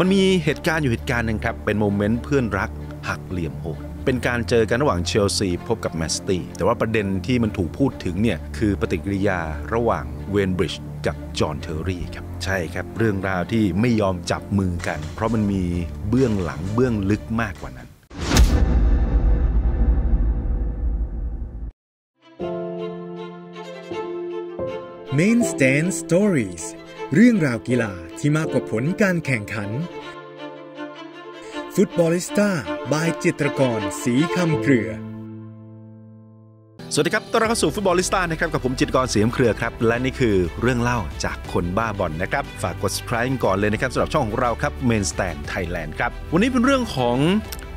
มันมีเหตุการณ์อยู่เหตุการณ์หนึ่งครับเป็นโมเมนต์เพื่อนรักหักเหลี่ยมโหดเป็นการเจอกันระหว่างเชลซีพบกับแมนซิตี้แต่ว่าประเด็นที่มันถูกพูดถึงเนี่ยคือปฏิกิริยาระหว่างเวนบริดจ์กับจอห์นเทอร์รี่ครับใช่ครับเรื่องราวที่ไม่ยอมจับมือกันเพราะมันมีเบื้องหลังเบื้องลึกมากกว่านั้นMainstand Stories เรื่องราวกีฬาที่มากกว่าผลการแข่งขันฟุตบอลิสต้าบายจิตรกรศรีคำเครือสวัสดีครับต้อนรับเข้าสู่ฟุตบอลิสต้านะครับกับผมจิตรกรศรีคำเครือครับและนี่คือเรื่องเล่าจากคนบ้าบอลนะครับฝากกด Subscribe ก่อนเลยนะครับสำหรับช่องของเราครับ Mainstand Thailand ครับวันนี้เป็นเรื่องของ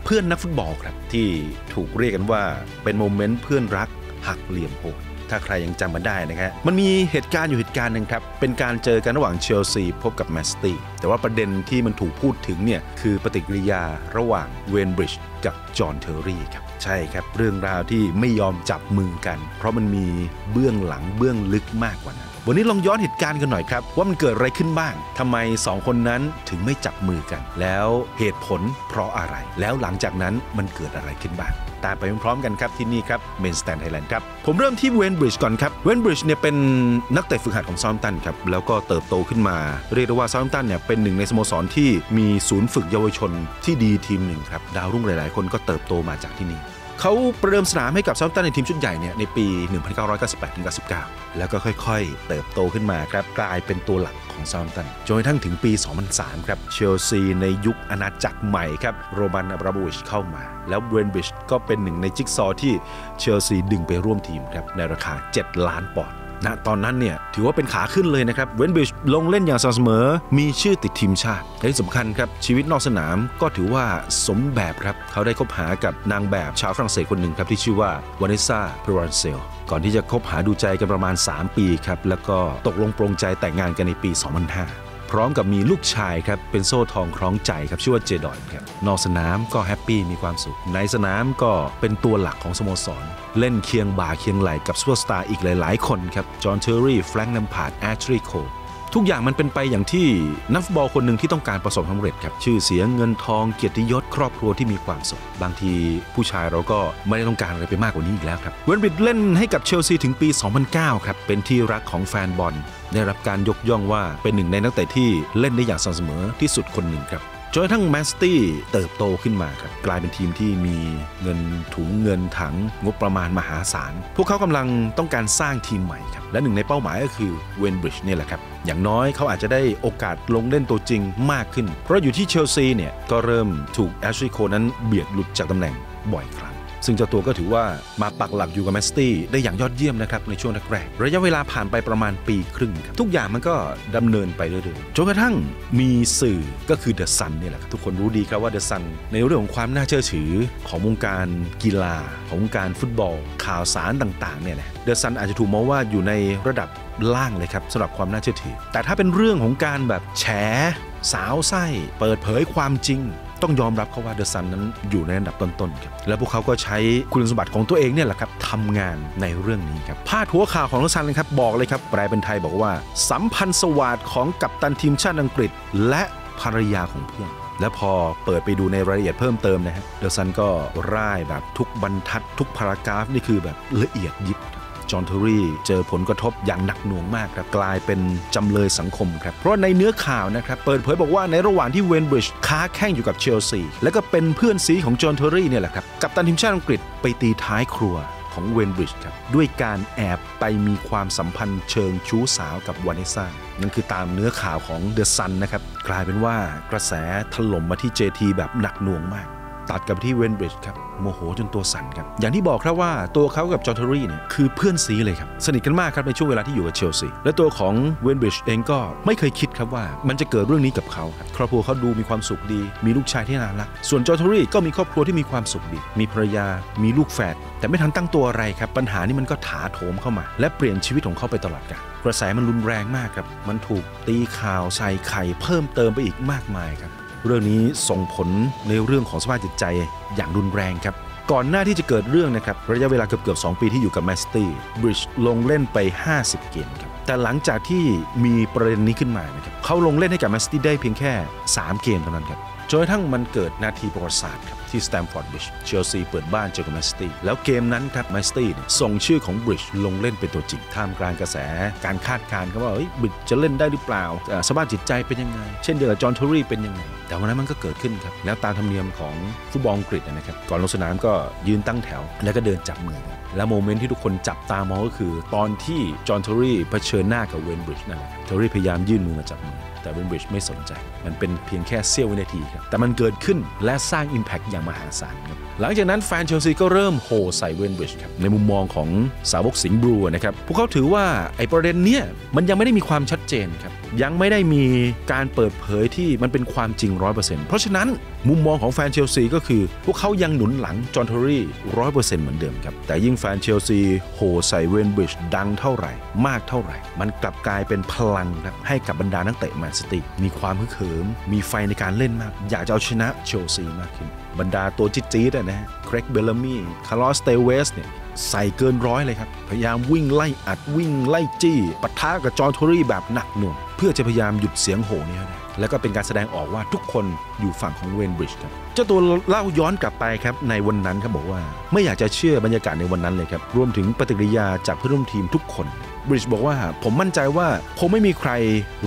เพื่อนนักฟุตบอลครับที่ถูกเรียกกันว่าเป็นโมเมนต์เพื่อนรักหักเหลี่ยมโหดถ้าใครยังจำมันได้นะครับมันมีเหตุการณ์อยู่เหตุการณ์หนึ่งครับเป็นการเจอกันระหว่างเชลซีพบกับแมนซิตี้แต่ว่าประเด็นที่มันถูกพูดถึงเนี่ยคือปฏิกิริยาระหว่างเวนบริดจ์กับจอห์นเทอร์รี่ครับใช่ครับเรื่องราวที่ไม่ยอมจับมือกันเพราะมันมีเบื้องหลังเบื้องลึกมากกว่านั้นวันนี้ลองย้อนเหตุการณ์กันหน่อยครับว่ามันเกิดอะไรขึ้นบ้างทำไม2คนนั้นถึงไม่จับมือกันแล้วเหตุผลเพราะอะไรแล้วหลังจากนั้นมันเกิดอะไรขึ้นบ้างตามไปพร้อมๆกันครับที่นี่ครับ Mainstand Thailand ครับผมเริ่มที่เวนบริดจ์ก่อนครับเวนบริดจ์เนี่ยเป็นนักเตะฝึกหัดของซาวด์แฮมป์ตันครับแล้วก็เติบโตขึ้นมาเรียกได้ว่าซาวด์แฮมป์ตันเนี่ยเป็นหนึ่งในสโมสรที่มีศูนย์ฝึกเยาวชนที่ดีทีมหนึ่งครับดาวรุ่งหลายๆคนก็เติบโตมาจากที่นี่เขาประเดิมสนามให้กับซาวด์แฮมป์ตันในทีมชุดใหญ่เนี่ยในปี 1998-99 แล้วก็ค่อยๆเติบโตขึ้นมาครับกลายเป็นตัวหลักของซาวด์แฮมป์ตันจนกระทั่งถึงปี 2003 ครับเชลซีในยุคอาณาจักรใหม่ครับโรมันอับราโมวิชเข้ามาแล้วเวนบริดจ์ก็เป็นหนึ่งในจิ๊กซอที่เชลซีดึงไปร่วมทีมครับในราคา 7 ล้านปอนด์ณตอนนั้นเนี่ยถือว่าเป็นขาขึ้นเลยนะครับเวนบริดจ์ลงเล่นอย่างสม่ำเสมอมีชื่อติดทีมชาติและที่สำคัญครับชีวิตนอกสนามก็ถือว่าสมแบบครับเขาได้คบหากับนางแบบชาวฝรั่งเศสคนหนึ่งครับที่ชื่อว่าวานิสซา เพรวันเซลก่อนที่จะคบหาดูใจกันประมาณ3ปีครับแล้วก็ตกลงปรงใจแต่งงานกันในปี 2005พร้อมกับมีลูกชายครับเป็นโซ่ทองคล้องใจครับชื่อว่าเจดอนครับนอกสนามก็แฮปปี้มีความสุขในสนามก็เป็นตัวหลักของสโมสรเล่นเคียงบ่าเคียงไหลกับซูเปอร์สตาร์อีกหลายๆคนครับจอห์นเทอร์รี่แฟรงค์ แลมพาร์ดแอชลีย์ โคลทุกอย่างมันเป็นไปอย่างที่นักฟุตบอลคนหนึ่งที่ต้องการประสบความสำเร็จครับชื่อเสียงเงินทองเกียรติยศครอบครัวที่มีความสุขบางทีผู้ชายเราก็ไม่ได้ต้องการอะไรไปมากกว่านี้อีกแล้วครับเวนบริดจ์เล่นให้กับเชลซีถึงปี 2009 ครับเป็นที่รักของแฟนบอลได้รับการยกย่องว่าเป็นหนึ่งในนักเตะที่เล่นได้อย่างสม่ำเสมอที่สุดคนหนึ่งครับจนกระทั่งแมนซิตี้เติบโตขึ้นมาครับกลายเป็นทีมที่มีเงินถุงเงินถังงบประมาณมหาศาลพวกเขากำลังต้องการสร้างทีมใหม่ครับและหนึ่งในเป้าหมายก็คือเวนบริดจ์นี่แหละครับอย่างน้อยเขาอาจจะได้โอกาสลงเล่นตัวจริงมากขึ้นเพราะอยู่ที่เชลซีเนี่ยก็เริ่มถูกแอชลีย์ โคลนั้นเบียดหลุดจากตำแหน่งบ่อยครั้งซึ่งเจ้าตัวก็ถือว่ามาปักหลักอยู่กับแมนซิตี้ได้อย่างยอดเยี่ยมนะครับในช่วงแรกๆระยะเวลาผ่านไปประมาณปีครึ่งทุกอย่างมันก็ดำเนินไปเรื่อยๆจนกระทั่งมีสื่อก็คือเดอะซันนี่แหละครับทุกคนรู้ดีครับว่าเดอะซันในเรื่องของความน่าเชื่อถือของวงการกีฬาของวงการฟุตบอลข่าวสารต่างๆเนี่ยนะเดอะซันอาจจะถูกมองว่าอยู่ในระดับล่างเลยครับสำหรับความน่าเชื่อถือแต่ถ้าเป็นเรื่องของการแบบแฉสาวไส้เปิดเผยความจริงต้องยอมรับเขาว่าเดอะซันนั้นอยู่ในอันดับต้นๆครับและพวกเขาก็ใช้คุณสมบัติของตัวเองเนี่ยแหละครับทำงานในเรื่องนี้ครับพาดหัวข่าวของเดอะซันเลยครับบอกเลยครับแปลเป็นไทยบอกว่าสัมพันธ์สวาทของกัปตันทีมชาติอังกฤษและภรรยาของเพื่อนและพอเปิดไปดูในรายละเอียดเพิ่มเติมนะฮะเดอะซันก็ร่ายแบบทุกบรรทัดทุกพารากราฟนี่คือแบบละเอียดยิบจอห์น เทอร์รี่เจอผลกระทบอย่างหนักหน่วงมากครับกลายเป็นจำเลยสังคมครับเพราะในเนื้อข่าวนะครับเปิดเผยบอกว่าในระหว่างที่เวนบริดจ์ค้าแข่งอยู่กับเชลซีและก็เป็นเพื่อนซีของจอห์น เทอร์รี่เนี่ยแหละครับกัปตันทีมชาติอังกฤษไปตีท้ายครัวของเวนบริดจ์ครับด้วยการแอบไปมีความสัมพันธ์เชิงชู้สาวกับวานิสซานั่นคือตามเนื้อข่าวของเดอะซันนะครับกลายเป็นว่ากระแสถล่มมาที่เจทีแบบหนักหน่วงมากตัดกับที่เวนบริดจ์ครับโมโหจนตัวสั่นครับอย่างที่บอกครับว่าตัวเขากับจอห์น เทอร์รี่เนี่ยคือเพื่อนซีเลยครับสนิทกันมากครับในช่วงเวลาที่อยู่กับเชลซีและตัวของเวนบริดจ์เองก็ไม่เคยคิดครับว่ามันจะเกิดเรื่องนี้กับเขาครอบครัวเขาดูมีความสุขดีมีลูกชายที่น่ารักส่วนจอห์น เทอร์รี่ก็มีครอบครัวที่มีความสุขดีมีภรรยามีลูกแฝดแต่ไม่ทันตั้งตัวอะไรครับปัญหานี้มันก็ถาโถมเข้ามาและเปลี่ยนชีวิตของเขาไปตลอดกาลกระแสมันรุนแรงมากครับมันถูกตีข่าวใส่ไข่เพิ่มเติมไปอีกมากมายครับเรื่องนี้ส่งผลในเรื่องของสภาพจิตใจอย่างรุนแรงครับก่อนหน้าที่จะเกิดเรื่องนะครับระยะเวลาเกือบ2 ปีที่อยู่กับแมนซิตี้บริดจ์ลงเล่นไป50 เกมครับ แต่หลังจากที่มีประเด็นนี้ขึ้นมานะครับเขาลงเล่นให้กับแมนซิตี้ได้เพียงแค่3 เกมเท่านั้นครับจนกระทั่งมันเกิดนาทีประวัติศาสตร์ครับที่สแตมฟอร์ดบริดจ์เชลซีเปิดบ้านเจอกับแมนซิตี้แล้วเกมนั้นครับแมนซิตี้ส่งชื่อของบริดจ์ลงเล่นเป็นตัวจริงท่ามกลางกระแสการคาดการณ์กันว่าบริดจ์จะเล่นได้หรือเปล่าสภาพจิตใจเป็นยังไงเช่นเดียวกับจอห์นเทอร์รี่เป็นยังไงแต่วันนั้นมันก็เกิดขึ้นครับแล้วตามธรรมเนียมของฟุตบอลอังกฤษนะครับก่อนลงสนามก็ยืนตั้งแถวแล้วก็เดินจับมือและโมเมนต์ที่ทุกคนจับตามองก็คือตอนที่จอห์นเทอร์รี่เผชิญหน้ากับเวนบริดจ์นั่นแหละเทอร์รี่พยายามยื่นมือมาจับมือแต่เวนบริดจ์ไม่สนใจมันเป็นเพียงแค่เสี้ยววินาทีครับแต่มันเกิดขึ้นและสร้าง Impact อย่างมหาศาลครับหลังจากนั้นแฟนเชลซีก็เริ่มโห่ใส่เวนบริดจ์ครับในมุมมองของสาวกสิงห์บลูนะครับพวกเขาถือว่าไอ้ประเด็นเนี้ยมันยังไม่ได้มีความชัดเจนครับยังไม่ได้มีการเปิดเผยที่มันเป็นความจริง 100% เพราะฉะนั้นมุมมองของแฟนเชลซีก็คือพวกเขายังหนุนหลังจอห์นเทอร์รี่ 100% เหมือนเดิมครับแต่ยิ่งแฟนเชลซีโห่ใส่เวนบริดจ์ดังเท่าไหร่มากเท่าไหร่มันกลับกลายเป็นพลังครับให้กับบรรดานักเตะแมนซิตี้มีความฮึกเหิมมีไฟในการเล่นมากอยากจะเอาชนะเชลซีมากขึ้นบรรดาตัวจี๊ดๆนะฮะเครกเบลลามี่คาร์ลอสเตเวสเนี่ยใส่เกินร้อยเลยครับพยายามวิ่งไล่อัดวิ่งไล่จี้ปะทะกับจอห์นเทอร์รี่แบบหนักหน่วงเพื่อจะพยายามหยุดเสียงโห่นี้นะแล้วก็เป็นการแสดงออกว่าทุกคนอยู่ฝั่งของเวนบริดจ์ครับเจ้าตัวเล่าย้อนกลับไปครับในวันนั้นครับบอกว่าไม่อยากจะเชื่อบรรยากาศในวันนั้นเลยครับรวมถึงปฏิกิริยาจากเพื่อนร่วมทีมทุกคนบริดจ์บอกว่าผมมั่นใจว่าคงไม่มีใคร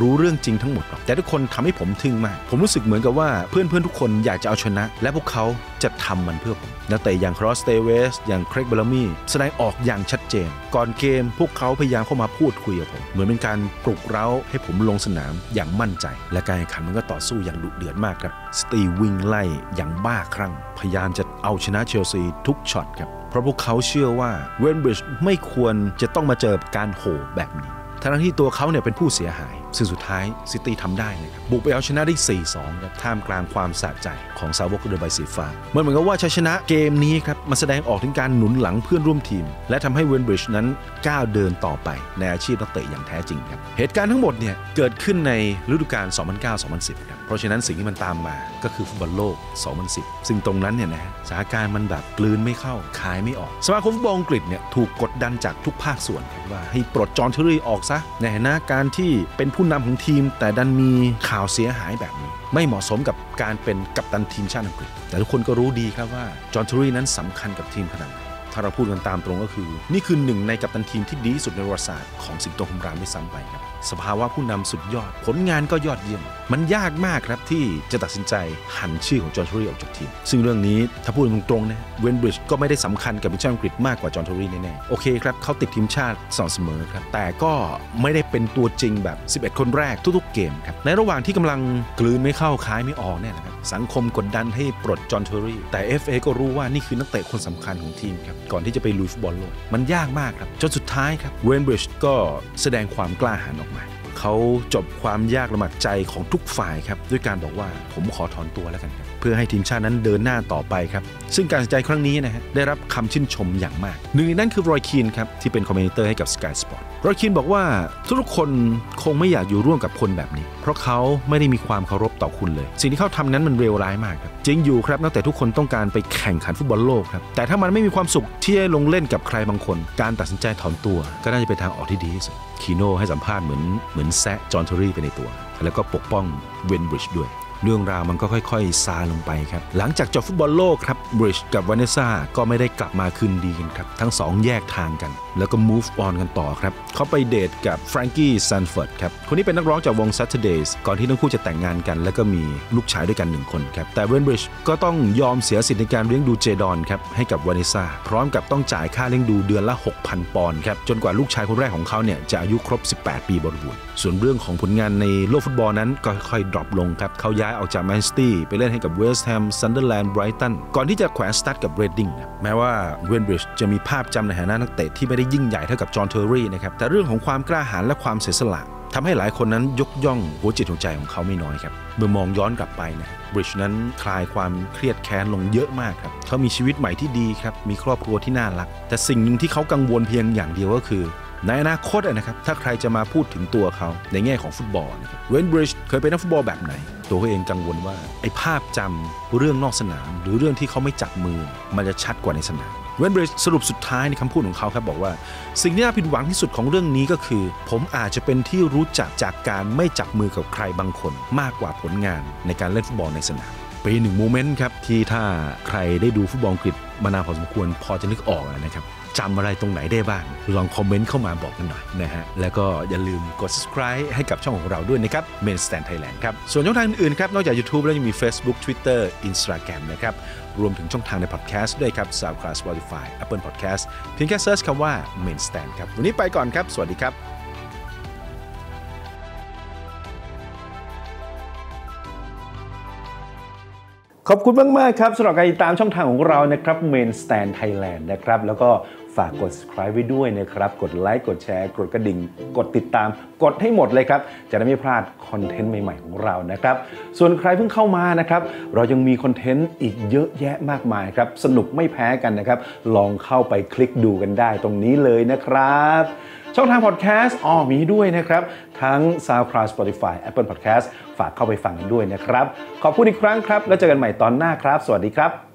รู้เรื่องจริงทั้งหมดหรอกแต่ทุกคนทำให้ผมทึ่งมากผมรู้สึกเหมือนกับว่าเพื่อนๆทุกคนอยากจะเอาชนะและพวกเขาจะทำมันเพื่อผมนักเตะอย่างคาร์ลอส เตเวสอย่างเครก เบลลามี่แสดงออกอย่างชัดเจนก่อนเกมพวกเขาพยายามเข้ามาพูดคุยกับผมเหมือนเป็นการปลุกเร้าให้ผมลงสนามอย่างมั่นใจและการแข่งขันมันก็ต่อสู้อย่างดุเดือดมากครับสตีวิ่งไล่อย่างบ้าคลั่งพยายามจะเอาชนะเชลซีทุกช็อตครับเพราะพวกเขาเชื่อว่าเวนบริดจ์ไม่ควรจะต้องมาเจอการโห่แบบนี้ทั้งที่ตัวเขาเนี่ยเป็นผู้เสียหายซึ่งสุดท้ายซิตี้ทำได้นะครับบุกไปเอาชนะได้ 4-2 ครับท่ามกลางความสะใจของสาวกเรือใบสีฟ้ามันเหมือนกับว่าชัยชนะเกมนี้ครับมาแสดงออกถึงการหนุนหลังเพื่อนร่วมทีมและทำให้เวนบริดจ์นั้นก้าวเดินต่อไปในอาชีพนักเตะอย่างแท้จริงครับเหตุการณ์ทั้งหมดเนี่ยเกิดขึ้นในฤดูกาล 2009-2010 ครับเพราะฉะนั้นสิ่งที่มันตามมาก็คือฟุตบอลโลก 2010 ซึ่งตรงนั้นเนี่ยนะสถานการณ์มันแบบกลืนไม่เข้าคายไม่ออกสมาคมฟุตบอลอังกฤษเนี่ยถูกกดดันจากทุกภาคส่วนว่าให้ปลดจอห์นเทอร์รี่ออกซะในฐานะการที่เป็นผู้นำของทีมแต่ดันมีข่าวเสียหายแบบนี้ไม่เหมาะสมกับการเป็นกัปตันทีมชาติอังกฤษแต่ทุกคนก็รู้ดีครับว่าจอห์นเทอร์รี่นั้นสำคัญกับทีมขนาดไหนถ้าเราพูดกันตามตรงก็คือนี่คือหนึ่งในกัปตันทีมที่ดีสุดในประวัติศาสตร์ของสิงโตคำรามไม่ซ้ำไปครับสภาวะผู้นำสุดยอดผลงานก็ยอดเยี่ยมมันยากมากครับที่จะตัดสินใจหันชื่อของจอห์นเทอร์รี่ออกจากทีมซึ่งเรื่องนี้ถ้าพูดตรงๆนะเวนบริดจ์ก็ไม่ได้สำคัญกับทีมชาติอังกฤษมากกว่าจอห์นเทอร์รี่แน่ๆโอเคครับเขาติดทีมชาติสม่ำเสมอครับแต่ก็ไม่ได้เป็นตัวจริงแบบ11คนแรกทุกๆเกมครับในระหว่างที่กำลังกลืนไม่เข้าคายไม่ออกเนี่ยนะครับสังคมกดดันให้ปลดจอห์นเทอร์รี่แต่ FA ก็รู้ว่านี่คือนักเตะคนสำคัญของทีมครับก่อนที่จะไปลุยฟุตบอลโลกมันยากมากครับจนสุดท้ายครับเวนบริดจ์ก็แสดงความกล้าหาญออกมาเขาจบความยากลำบากใจของทุกฝ่ายครับด้วยการบอกว่าผมขอถอนตัวแล้วกันครับเพื่อให้ทีมชาตินั้นเดินหน้าต่อไปครับซึ่งการตัดสินใจครั้งนี้นะฮะได้รับคำชื่นชมอย่างมากหนึ่งในนั้นคือรอยคีนครับที่เป็นคอมเมนเตอร์ให้กับ Sky Sport รอยคีนบอกว่าทุกคนคงไม่อยากอยู่ร่วมกับคนแบบนี้เพราะเขาไม่ได้มีความเคารพต่อคุณเลยสิ่งที่เขาทำนั้นมันเลวร้ายมากครับจริงอยู่ครับนักเตะทุกคนต้องการไปแข่งขันฟุตบอลโลกครับแต่ถ้ามันไม่มีความสุขที่จะลงเล่นกับใครบางคนการตัดสินใจถอนตัวก็น่าจะเป็นทางออกที่ดีที่สุดคีโน่ให้สัมภาษณ์เหมือนแซะจอห์นเทอร์รี่ไปในตัวแล้วก็ปกป้องเวนบริดจ์ด้วยเรื่องราวมันก็ค่อยๆซาลงไปครับหลังจากจบฟุตบอลโลกครับบริดจ์กับวาเนซ่าก็ไม่ได้กลับมาคืนดีกันครับทั้ง2แยกทางกันแล้วก็ move on กันต่อครับเขาไปเดทกับแฟรงกี้ซันฟอร์ดครับคนนี้เป็นนักร้องจากวง Saturdays ก่อนที่ทั้งคู่จะแต่งงานกันแล้วก็มีลูกชายด้วยกัน1คนครับแต่เวนบริดจ์ก็ต้องยอมเสียสิทธิ์ในการเลี้ยงดูเจดอนครับให้กับวาเนซ่าพร้อมกับต้องจ่ายค่าเลี้ยงดูเดือนละ 6,000 ปอนด์ครับจนกว่าลูกชายคนแรกของเขาเนี่ยจะอายุครบ18 ปีบริบูรณ์ส่วนเรื่องของผลงานในโลกฟุตบอลนั้นก็ค่อยๆดรอปลงครับเขาย้ายออกจากแมนซิตี้ไปเล่นให้กับเวสต์แฮมซันเดอร์แลนด์ไบรตันก่อนที่จะแขวนสตั๊ดกับเรดดิ้งแม้ว่าเวนบริดจ์จะมีภาพจำในฐานะนักเตะที่ไม่ได้ยิ่งใหญ่เท่ากับจอห์นเทอร์รี่นะครับแต่เรื่องของความกล้าหาญและความเสียสละทำให้หลายคนนั้นยกย่องหัวจิตหัวใจของเขาไม่น้อยครับเมื่อมองย้อนกลับไปนะบริดจ์นั้นคลายความเครียดแค้นลงเยอะมากครับเขามีชีวิตใหม่ที่ดีครับมีครอบครัวที่น่ารักแต่สิ่งหนึ่งที่เขากังวลเพียงอย่างเดียวก็คือในอนาคตนะครับถ้าใครจะมาพูดถึงตัวเขาในแง่ของฟุตบอลนะครับเวนบริดจ์เคยเป็นนักฟุตบอลแบบไหนตัวเขาเองกังวลว่าไอ้ภาพจำเรื่องนอกสนามหรือเรื่องที่เขาไม่จับมือมันจะชัดกว่าในสนาม เวนบริดจ์สรุปสุดท้ายในคำพูดของเขาครับบอกว่าสิ่งที่น่าผิดหวังที่สุดของเรื่องนี้ก็คือผมอาจจะเป็นที่รู้จักจากการไม่จับมือกับใครบางคนมากกว่าผลงานในการเล่นฟุตบอลในสนามเป็นหนึ่งโมเมนต์ครับที่ถ้าใครได้ดูฟุตบอลอังกฤษมานานพอสมควรพอจะนึกออกนะครับจำอะไรตรงไหนได้บ้างลองคอมเมนต์เข้ามาบอกกันหน่อยนะฮะแล้วก็อย่าลืมกด subscribe ให้กับช่องของเราด้วยนะครับ Mainstand Thailand ครับส่วนช่องทางอื่นๆครับนอกจาก YouTube แล้วยังมี Facebook Twitter Instagram นะครับรวมถึงช่องทางใน Podcast ด้วยครับ SoundCloud Spotify Apple Podcast เพียงแค่ search คำว่า Mainstand ครับวันนี้ไปก่อนครับสวัสดีครับขอบคุณมากๆครับสำหรับการติดตามช่องทางของเรานะครับ Mainstand Thailand นะครับแล้วก็ฝากกด subscribe ไว้ด้วยนะครับกดไลค์กดแชร์กดกระดิ่งกดติดตามกดให้หมดเลยครับจะได้ไม่พลาดคอนเทนต์ใหม่ๆของเรานะครับส่วนใครเพิ่งเข้ามานะครับเรายังมีคอนเทนต์อีกเยอะแยะมากมายครับสนุกไม่แพ้กันนะครับลองเข้าไปคลิกดูกันได้ตรงนี้เลยนะครับช่องทางพอดแคสต์มีด้วยนะครับทั้ง SoundCloud Spotify Apple Podcast ฝากเข้าไปฟังกันด้วยนะครับขอบคุณอีกครั้งครับแล้วเจอกันใหม่ตอนหน้าครับสวัสดีครับ